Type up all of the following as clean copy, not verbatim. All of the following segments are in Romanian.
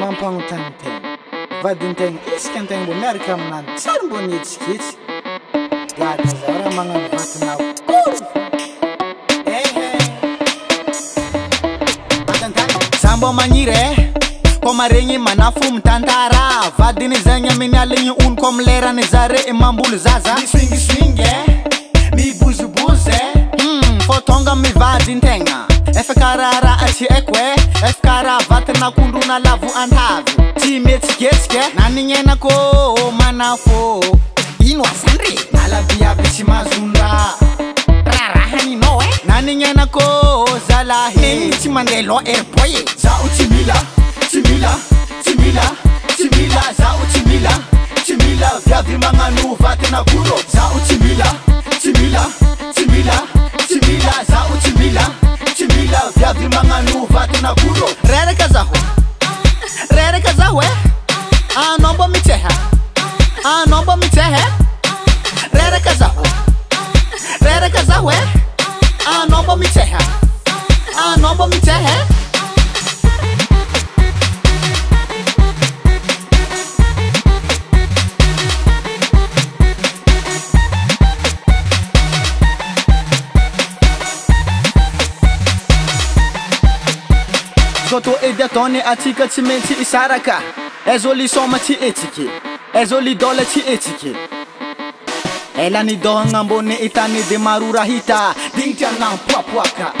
Mam pamiętam ten, wadin ten, iskan ten, bo merkam nam, sam bo nic skic. Dla zara mam na sambo manire, pomarengi manafum tantara. Vadini zanya minalini unkom lera nizare imambul zaza. Mi swingi swinge, mi buzu buze. Fotonga mi vadin tenga. Efkarara achi ekwe, efkara vatna kunduna lavu antavu. Timets getske, naninge nako manafo. Inwa sandri, alabia bichi mazunda. Rarahani noe, naninge nako zalahi. Timandelo erpoye, zao timila, timila, timila, timila, zao timila, timila. Vyadri manganu vatna kuro, zao timila, timila, timila, timila, zao timila. Vyadri manganu vatna kuro. Rere kazahwe anombo miteha, anombo mitehe. Rere kazahwe anombo miteha, anombo mitehe. Zoto ediatone atika cimenti isaraka. Ezoli soma ci etiki, ezoli dole ci etiki. Elani dohanga mbone itani de marura hita. Dinta na mpwapwaka,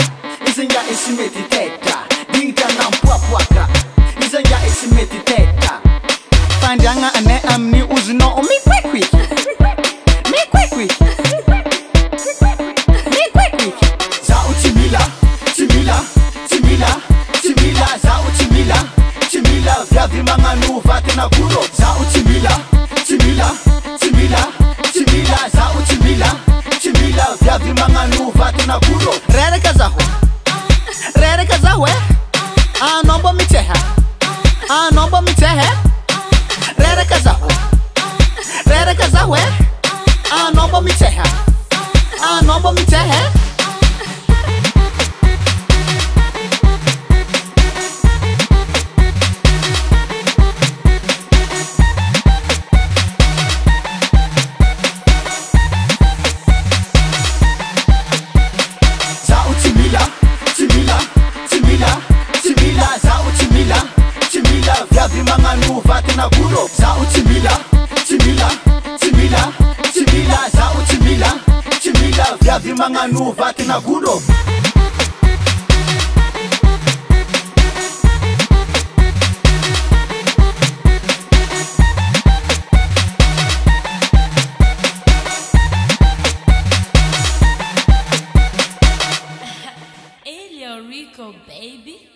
isenga esimeti teta. Dinta na mpwapwaka, isenga esimeti teta. Pandanga ane amni uzino o mi kwe kwe. Mi kwe kwe. Mi kwe kwe. Zao timila, timila, timila. Timila, zao timila, timila. Vyadri manganu vatna kuro. Zao timila, timila, timila, timila. Zao timila, timila. Vyadri manganu vatna kuro. Rere kazahwe anombo miteha, anombo mitehe. Rere kazahwe anombo miteha, anombo mitehe. Zao timila, timila, timila, timila. Zao timila, timila. Vyadri manganu vatna kuro. Elio Rico, baby.